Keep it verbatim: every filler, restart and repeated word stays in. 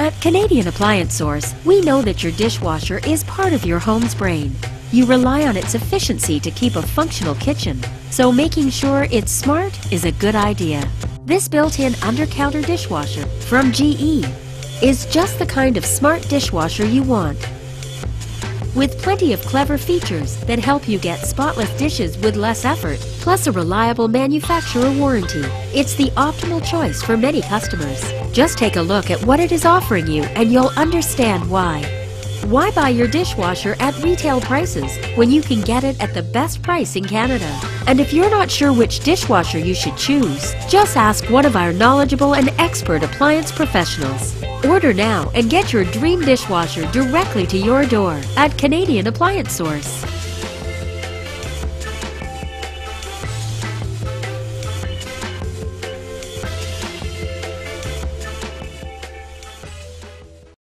At Canadian Appliance Source, we know that your dishwasher is part of your home's brain. You rely on its efficiency to keep a functional kitchen, so making sure it's smart is a good idea. This built-in under-counter dishwasher from G E is just the kind of smart dishwasher you want. With plenty of clever features that help you get spotless dishes with less effort, plus a reliable manufacturer warranty, it's the optimal choice for many customers. Just take a look at what it is offering you and you'll understand why. Why buy your dishwasher at retail prices when you can get it at the best price in Canada? And if you're not sure which dishwasher you should choose, just ask one of our knowledgeable and expert appliance professionals. Order now and get your dream dishwasher directly to your door at Canadian Appliance Source.